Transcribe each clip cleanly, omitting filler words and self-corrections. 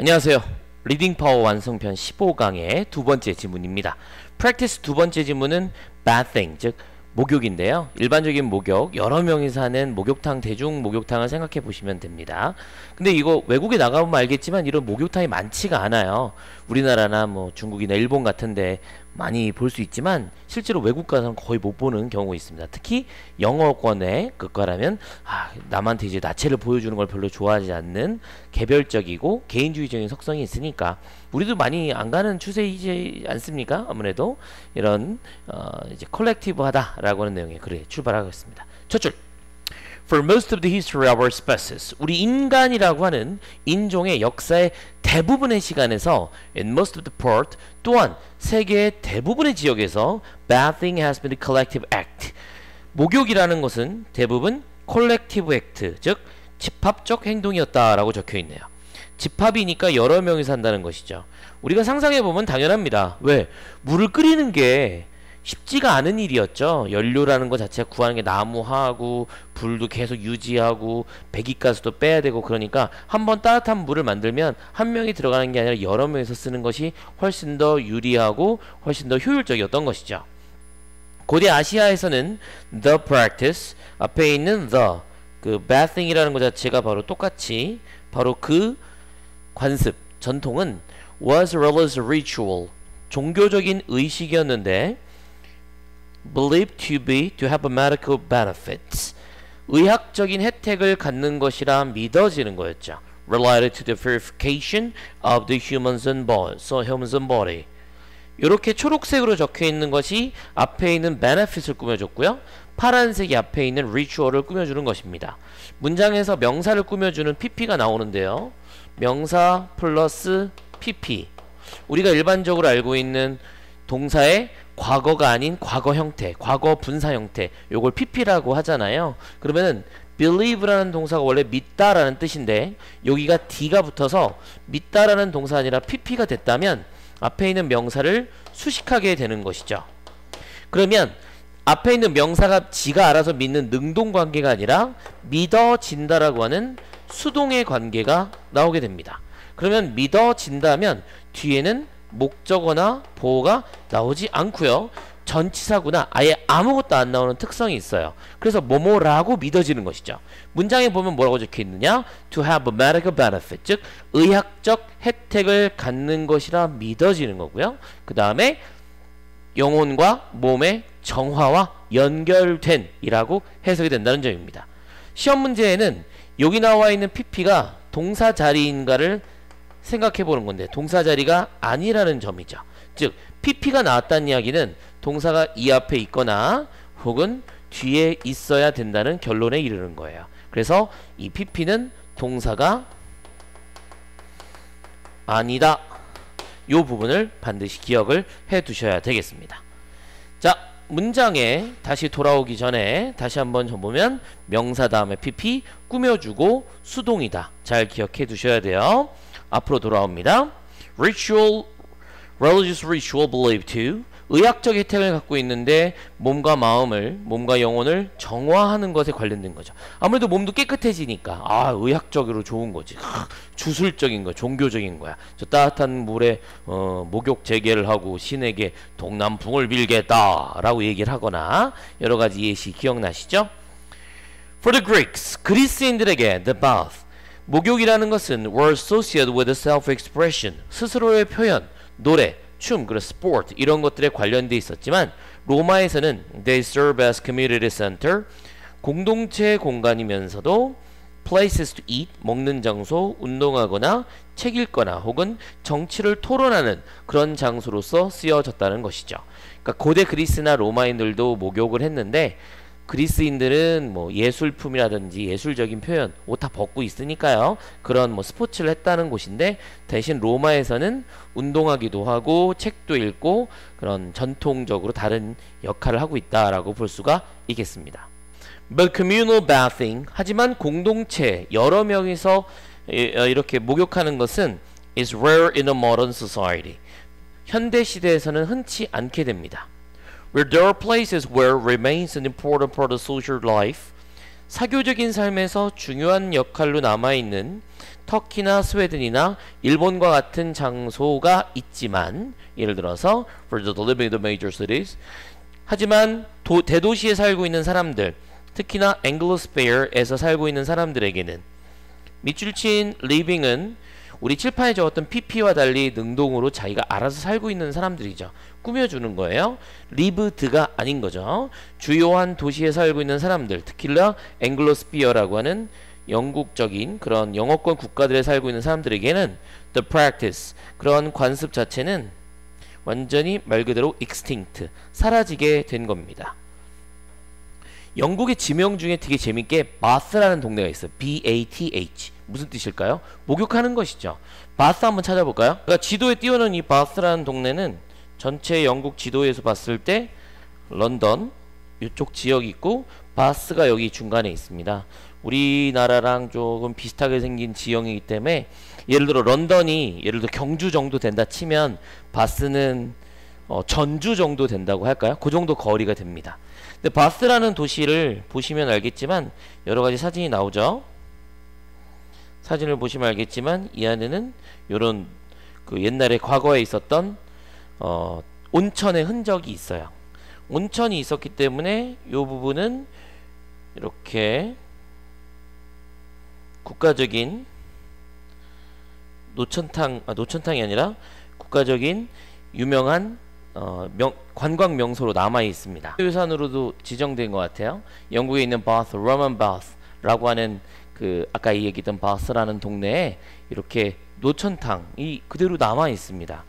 안녕하세요. 리딩파워 완성편 15강의 두 번째 지문입니다. practice 두 번째 지문은 bathing, 즉 목욕인데요. 일반적인 목욕, 여러 명이서 하는 목욕탕, 대중 목욕탕을 생각해 보시면 됩니다. 근데 이거 외국에 나가보면 알겠지만 이런 목욕탕이 많지가 않아요. 우리나라나 뭐 중국이나 일본 같은데 많이 볼 수 있지만 실제로 외국 가서는 거의 못 보는 경우가 있습니다. 특히 영어권의 국가라면 남한테 이제 나체를 보여주는 걸 별로 좋아하지 않는 개별적이고 개인주의적인 속성이 있으니까 우리도 많이 안 가는 추세이지 않습니까? 아무래도 이런 이제 컬렉티브하다라고 하는 내용의 글에 출발하겠습니다. 첫 줄. For most of the history of our species, 우리 인간이라고 하는 인종의 역사의 대부분의 시간에서 in most of the part, 또한 세계의 대부분의 지역에서 bathing has been a collective act. 목욕이라는 것은 대부분 collective act, 즉 집합적 행동이었다라고 적혀있네요. 집합이니까 여러 명이 산다는 것이죠. 우리가 상상해보면 당연합니다. 왜? 물을 끓이는 게 쉽지가 않은 일이었죠. 연료라는 것 자체가 구하는 게 나무하고 불도 계속 유지하고 배기가스도 빼야 되고, 그러니까 한번 따뜻한 물을 만들면 한 명이 들어가는 게 아니라 여러 명에서 쓰는 것이 훨씬 더 유리하고 훨씬 더 효율적이었던 것이죠. 고대 아시아에서는 the practice 앞에 있는 the 그 bathing이라는 것 자체가 바로 똑같이 바로 그 관습, 전통은 was religious ritual 종교적인 의식이었는데 believed to have a medical benefit. 의학적인 혜택을 갖는 것이라 믿어지는 거였죠. Related to the purification of the humans and body. So humans and body. 이렇게 초록색으로 적혀 있는 것이 앞에 있는 benefit을 꾸며줬고요. 파란색이 앞에 있는 ritual을 꾸며주는 것입니다. 문장에서 명사를 꾸며주는 pp가 나오는데요. 명사 플러스 pp. 우리가 일반적으로 알고 있는 동사의 과거가 아닌 과거 형태, 과거 분사 형태, 요걸 pp라고 하잖아요. 그러면은 believe라는 동사가 원래 믿다라는 뜻인데 여기가 d가 붙어서 믿다라는 동사 아니라 pp가 됐다면 앞에 있는 명사를 수식하게 되는 것이죠. 그러면 앞에 있는 명사가 지가 알아서 믿는 능동관계가 아니라 믿어진다라고 하는 수동의 관계가 나오게 됩니다. 그러면 믿어진다면 뒤에는 목적어나 보어가 나오지 않고요. 전치사구나 아예 아무것도 안 나오는 특성이 있어요. 그래서 뭐뭐라고 믿어지는 것이죠. 문장에 보면 뭐라고 적혀있느냐? To have a medical benefit, 즉 의학적 혜택을 갖는 것이라 믿어지는 거고요. 그 다음에 영혼과 몸의 정화와 연결된 이라고 해석이 된다는 점입니다. 시험 문제에는 여기 나와 있는 pp가 동사 자리인가를 생각해보는 건데 동사 자리가 아니라는 점이죠. 즉 pp가 나왔다는 이야기는 동사가 이 앞에 있거나 혹은 뒤에 있어야 된다는 결론에 이르는 거예요. 그래서 이 pp는 동사가 아니다. 이 부분을 반드시 기억을 해 두셔야 되겠습니다. 자, 문장에 다시 돌아오기 전에 다시 한번 보면 명사 다음에 pp 꾸며주고 수동이다. 잘 기억해 두셔야 돼요. 앞으로 돌아옵니다. Ritual, religious ritual believed to 의학적 혜택을 갖고 있는데 몸과 마음을, 몸과 영혼을 정화하는 것에 관련된 거죠. 아무래도 몸도 깨끗해지니까 의학적으로 좋은 거지. 주술적인 거야, 종교적인 거야. 저 따뜻한 물에 목욕 재개를 하고 신에게 동남풍을 빌겠다라고 얘기를 하거나 여러 가지 예시 기억나시죠? For the Greeks, 그리스인들에게 the bath 목욕이라는 것은 were associated with self-expression, 스스로의 표현, 노래, 춤, 그리고 스포츠 이런 것들에 관련돼 있었지만 로마에서는 they serve as community center, 공동체 공간이면서도 places to eat, 먹는 장소, 운동하거나 책 읽거나 혹은 정치를 토론하는 그런 장소로서 쓰여졌다는 것이죠. 그러니까 고대 그리스나 로마인들도 목욕을 했는데 그리스인들은 뭐 예술품이라든지 예술적인 표현 옷 다 벗고 있으니까요. 그런 뭐 스포츠를 했다는 곳인데 대신 로마에서는 운동하기도 하고 책도 읽고 그런 전통적으로 다른 역할을 하고 있다라고 볼 수가 있겠습니다. But communal bathing 하지만 공동체 여러 명이서 이렇게 목욕하는 것은 is rare in a modern society. 현대 시대에서는 흔치 않게 됩니다. Where there are places where remains an important part of social life. 사교적인 삶에서 중요한 역할로 남아있는 터키나 스웨덴이나 일본과 같은 장소가 있지만, 예를 들어서 for the living the major cities, 하지만 대도시에 살고 있는 사람들, 특히나 앵글로스페어에서 살고 있는 사람들에게는 밑줄 친 living은 우리 칠판에 적었던 pp와 달리 능동으로 자기가 알아서 살고 있는 사람들이죠. 꾸며주는 거예요. lived가 아닌 거죠. 주요한 도시에 살고 있는 사람들, 특히나 앵글로스피어라고 하는 영국적인 그런 영어권 국가들에 살고 있는 사람들에게는 the practice, 그런 관습 자체는 완전히 말 그대로 extinct, 사라지게 된 겁니다. 영국의 지명 중에 되게 재밌게 bath라는 동네가 있어요. bath. 무슨 뜻일까요? 목욕하는 것이죠. bath 한번 찾아볼까요? 그러니까 지도에 띄워놓은 이 bath라는 동네는 전체 영국 지도에서 봤을 때 런던 이쪽 지역이 있고 bath가 여기 중간에 있습니다. 우리나라랑 조금 비슷하게 생긴 지형이기 때문에, 예를 들어 런던이 예를 들어 경주 정도 된다 치면 바스는 전주 정도 된다고 할까요? 그 정도 거리가 됩니다. 근데 바스라는 도시를 보시면 알겠지만 여러가지 사진이 나오죠. 사진을 보시면 알겠지만 이 안에는 이런 그 옛날에 과거에 있었던 온천의 흔적이 있어요. 온천이 있었기 때문에 이 부분은 이렇게 국가적인 노천탕이 아니라 국가적인 유명한 관광 명소로 남아 있습니다. 유산으로도 지정된 것 같아요. 영국에 있는 바스, 로만 바스라고 하는 그 아까 얘기했던 바스라는 동네에 이렇게 노천탕이 그대로 남아 있습니다.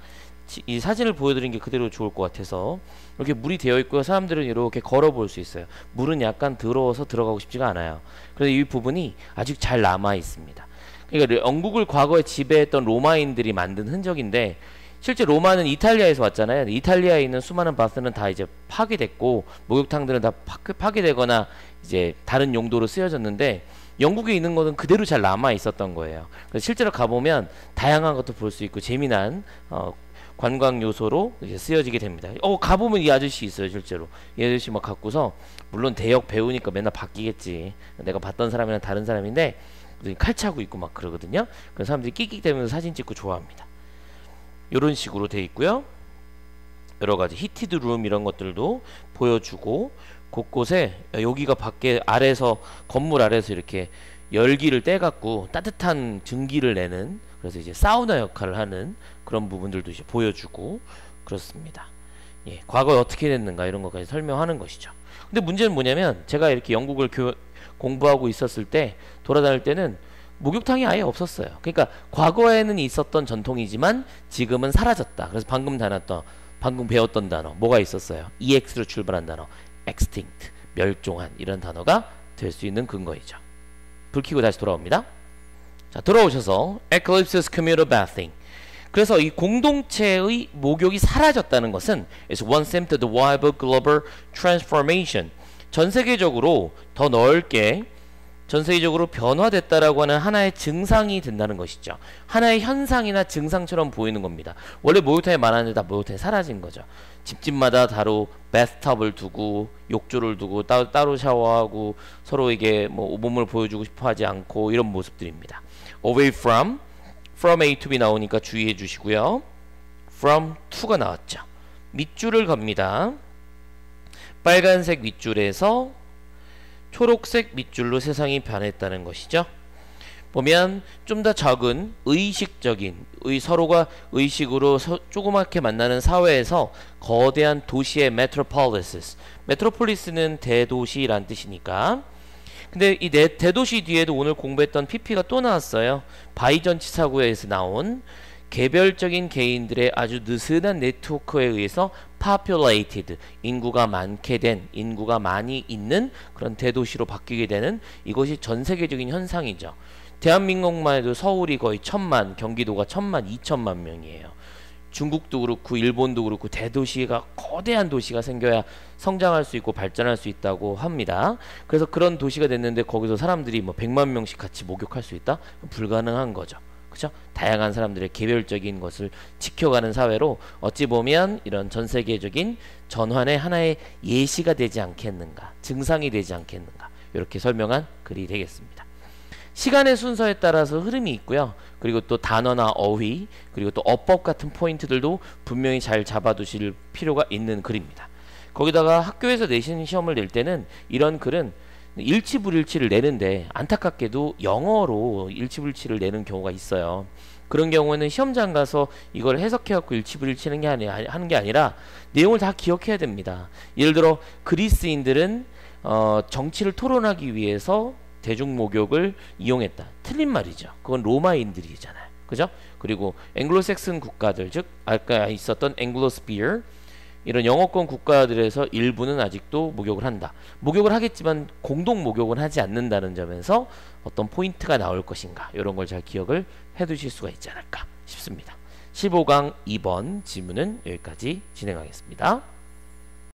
이 사진을 보여드린 게 그대로 좋을 것 같아서 이렇게 물이 되어 있고요. 사람들은 이렇게 걸어 볼 수 있어요. 물은 약간 더러워서 들어가고 싶지가 않아요. 그래서 이 부분이 아직 잘 남아 있습니다. 그러니까 영국을 과거에 지배했던 로마인들이 만든 흔적인데, 실제 로마는 이탈리아에서 왔잖아요. 이탈리아에 있는 수많은 바스는 다 이제 파괴됐고 목욕탕들은 다 파괴되거나 이제 다른 용도로 쓰여졌는데, 영국에 있는 것은 그대로 잘 남아 있었던 거예요. 그래서 실제로 가보면 다양한 것도 볼 수 있고 재미난 관광 요소로 이제 쓰여지게 됩니다. 가보면 이 아저씨 있어요. 실제로 이 아저씨 막 갖고서, 물론 대역 배우니까 맨날 바뀌겠지, 내가 봤던 사람이랑 다른 사람인데 칼 차고 있고 막 그러거든요. 그래서 사람들이 끽끽대면서 사진 찍고 좋아합니다. 이런 식으로 돼 있고요. 여러 가지 히티드 룸 이런 것들도 보여주고, 곳곳에 여기가 밖에 아래에서 건물 아래에서 이렇게 열기를 떼갖고 따뜻한 증기를 내는, 그래서 이제 사우나 역할을 하는 그런 부분들도 이제 보여주고 그렇습니다. 예, 과거에 어떻게 됐는가 이런 것까지 설명하는 것이죠. 근데 문제는 뭐냐면, 제가 이렇게 영국을 공부하고 있었을 때 돌아다닐 때는 목욕탕이 아예 없었어요. 그러니까 과거에는 있었던 전통이지만 지금은 사라졌다. 그래서 방금 배웠던 단어 뭐가 있었어요? EX로 출발한 단어 extinct, 멸종한, 이런 단어가 될 수 있는 근거이죠. 불 켜고 다시 돌아옵니다. 자, 돌아오셔서 Eclipse's communal bathing. 그래서 이 공동체의 목욕이 사라졌다는 것은 is one symptom of the wider global transformation, 전 세계적으로 변화됐다라고 하는 하나의 증상이 된다는 것이죠. 하나의 현상이나 증상처럼 보이는 겁니다. 원래 목욕탕이 많았는데 다 목욕탕이 사라진 거죠. 집집마다 따로 배스탑을 두고 욕조를 두고 따로 샤워하고 서로에게 뭐 몸을 보여주고 싶어하지 않고 이런 모습들입니다. Away from A to B 나오니까 주의해 주시고요. From to가 나왔죠. 밑줄을 겁니다. 빨간색 밑줄에서 초록색 밑줄로 세상이 변했다는 것이죠. 보면 좀 더 적은 의식적인, 서로가 의식으로 조그맣게 만나는 사회에서 거대한 도시의 메트로폴리스, 메트로폴리스는 대도시란 뜻이니까. 근데 이 대도시 뒤에도 오늘 공부했던 PP가 또 나왔어요. 바이전치 사고에서 나온 개별적인 개인들의 아주 느슨한 네트워크에 의해서 populated, 인구가 많이 있는 그런 대도시로 바뀌게 되는, 이것이 전세계적인 현상이죠. 대한민국만 해도 서울이 거의 1000만, 경기도가 1000만, 2000만 명이에요. 중국도 그렇고 일본도 그렇고 대도시가, 거대한 도시가 생겨야 성장할 수 있고 발전할 수 있다고 합니다. 그래서 그런 도시가 됐는데 거기서 사람들이 뭐 100만 명씩 같이 목욕할 수 있다? 불가능한 거죠. 그죠? 다양한 사람들의 개별적인 것을 지켜가는 사회로 어찌 보면 이런 전세계적인 전환의 하나의 예시가 되지 않겠는가, 증상이 되지 않겠는가, 이렇게 설명한 글이 되겠습니다. 시간의 순서에 따라서 흐름이 있고요. 그리고 또 단어나 어휘, 그리고 또 어법 같은 포인트들도 분명히 잘 잡아두실 필요가 있는 글입니다. 거기다가 학교에서 내신 시험을 낼 때는 이런 글은 일치불일치를 내는데 안타깝게도 영어로 일치불일치를 내는 경우가 있어요. 그런 경우에는 시험장 가서 이걸 해석해갖고 일치불일치는 게 하는 게 아니라 내용을 다 기억해야 됩니다. 예를 들어 그리스인들은 정치를 토론하기 위해서 대중목욕을 이용했다. 틀린 말이죠. 그건 로마인들이잖아요. 그죠? 그리고 앵글로색슨 국가들, 즉 아까 있었던 앵글로스피어 이런 영어권 국가들에서 일부는 아직도 목욕을 한다. 목욕을 하겠지만 공동 목욕은 하지 않는다는 점에서 어떤 포인트가 나올 것인가, 이런 걸 잘 기억을 해두실 수가 있지 않을까 싶습니다. 15강 2번 지문은 여기까지 진행하겠습니다.